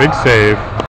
Big save.